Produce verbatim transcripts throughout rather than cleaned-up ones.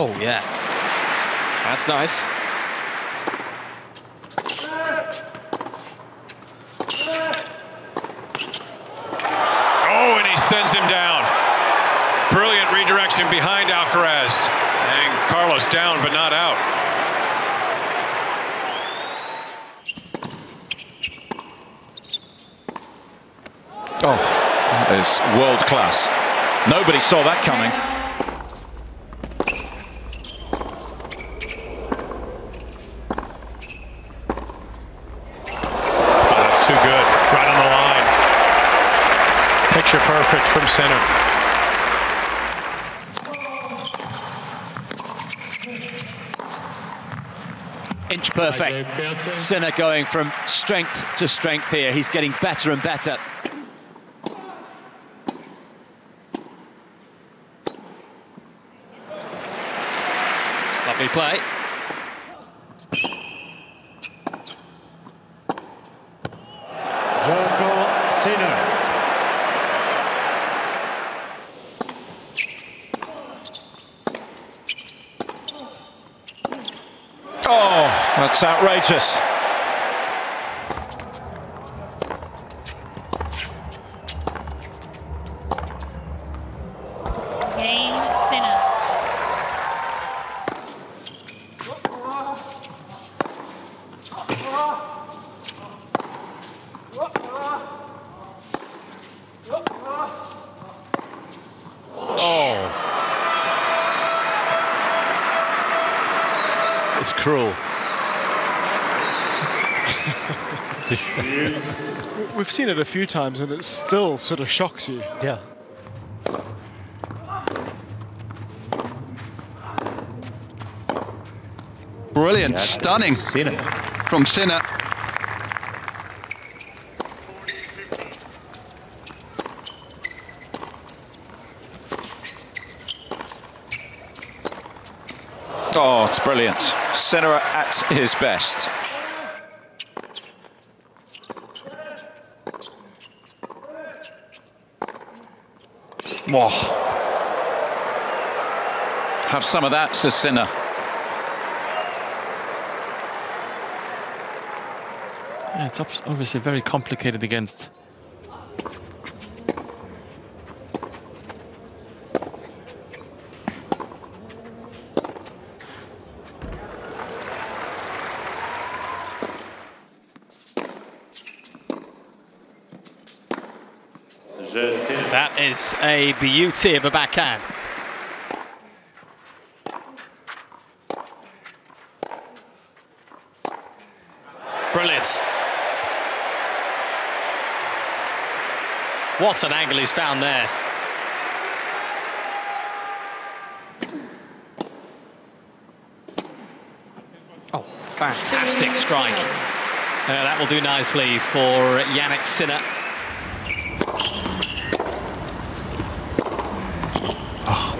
Oh, yeah. That's nice. Oh, and he sends him down. Brilliant redirection behind Alcaraz. And Carlos down, but not out. Oh, that is world class. Nobody saw that coming. Picture perfect from Sinner. Inch perfect. Sinner going from strength to strength here. He's getting better and better. Lovely play. Jannik Sinner. Oh, that's outrageous. Game, Sinner. Oh. It's cruel. We've seen it a few times and it still sort of shocks you. Yeah. Brilliant, yeah, stunning Sinner. From Sinner. Oh, it's brilliant. Sinner at his best. Whoa. Have some of that, says Sinner. Yeah, it's obviously very complicated against. That is a beauty of a backhand. Brilliant. What an angle he's found there. Oh, fantastic strike. Uh, that will do nicely for Jannik Sinner.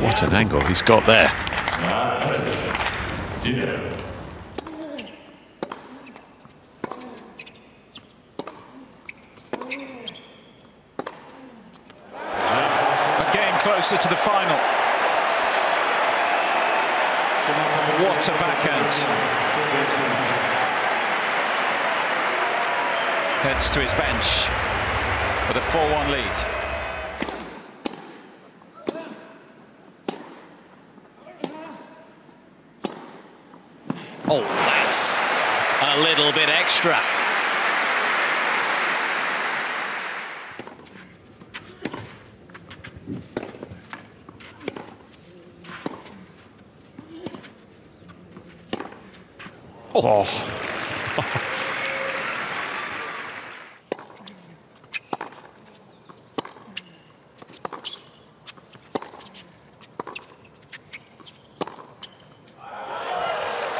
What an angle he's got there. Again, closer to the final. What a backhand. Heads to his bench with a four one lead. Oh, that's a little bit extra. Oh.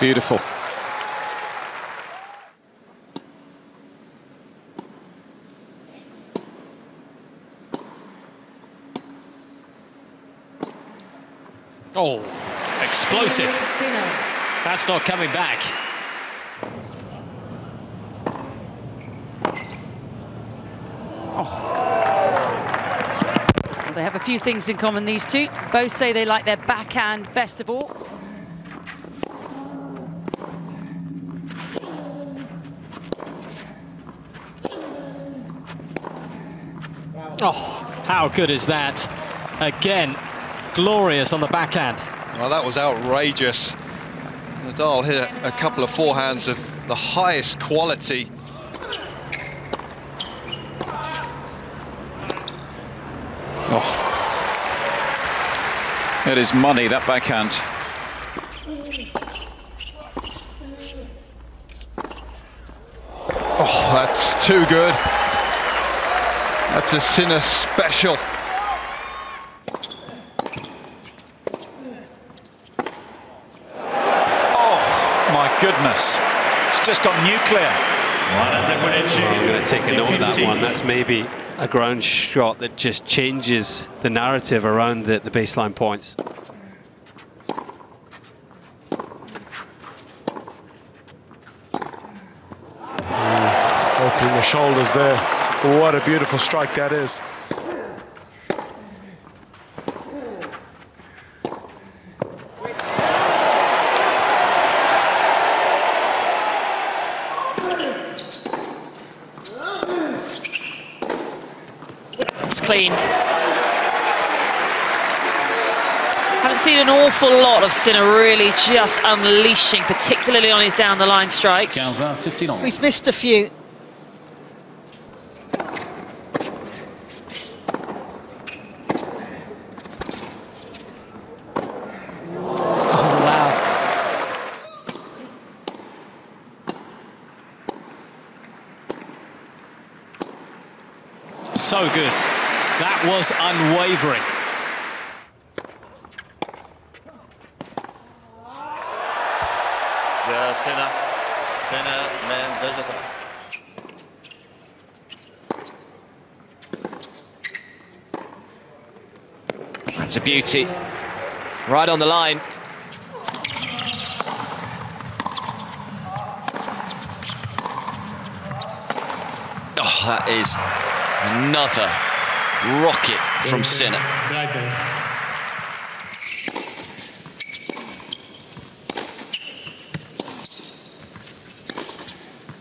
Beautiful. Oh, explosive. That's not coming back. Oh. They have a few things in common, these two. Both say they like their backhand best of all. Oh, how good is that? Again, glorious on the backhand. Well, that was outrageous. Nadal hit a couple of forehands of the highest quality. Oh. It is money, that backhand. Oh, that's too good. That's a Sinner special. Goodness, it's just got nuclear. I'm going to take a note of that one. That's maybe a ground shot that just changes the narrative around the, the baseline points. Opening the shoulders there. What a beautiful strike that is. Clean. Haven't seen an awful lot of Sinner really just unleashing, particularly on his down the line strikes. He's missed a few. Oh, wow. So good. That was unwavering. Sinner, Sinner, man, that's a beauty. Right on the line. Oh, that is another rocket from Sinner.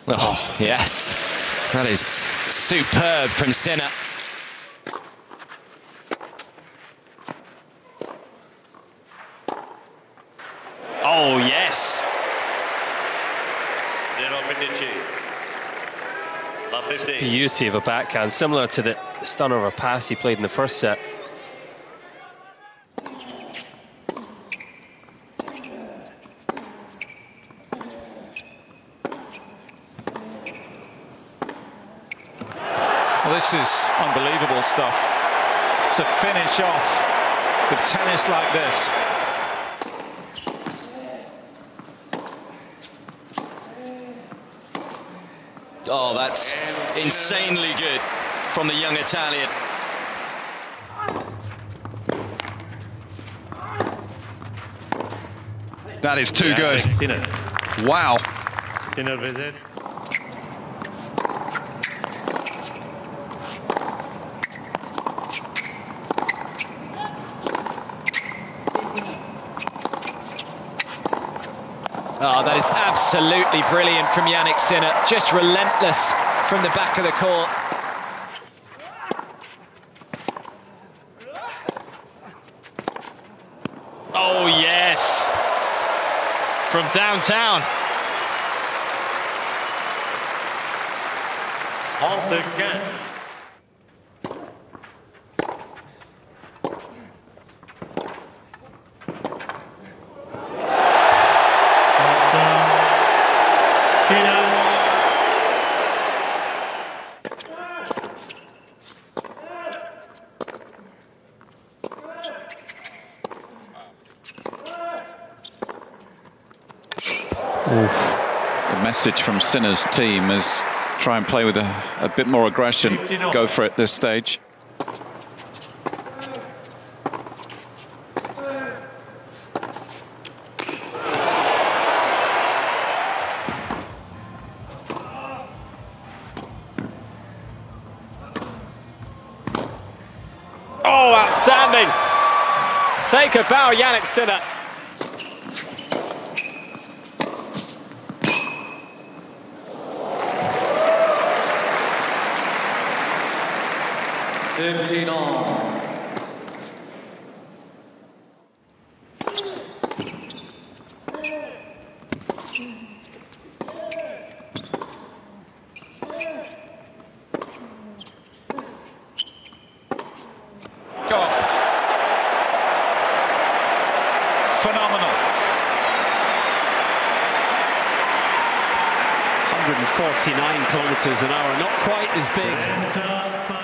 Oh, yes. That is superb from Sinner. Oh, yes. It's a beauty of a backhand, similar to the stunner of a pass he played in the first set. Well, this is unbelievable stuff. To finish off with tennis like this. Oh, that's insanely good from the young Italian. That is too good. Wow. Oh, that is absolutely brilliant from Jannik Sinner. Just relentless from the back of the court. Oh, yes. From downtown. Hold the gun. The message from Sinner's team is try and play with a, a bit more aggression. Go for it this stage. Oh, outstanding. Take a bow, Jannik Sinner. fifteen on. Phenomenal. one forty-nine kilometers an hour, not quite as big.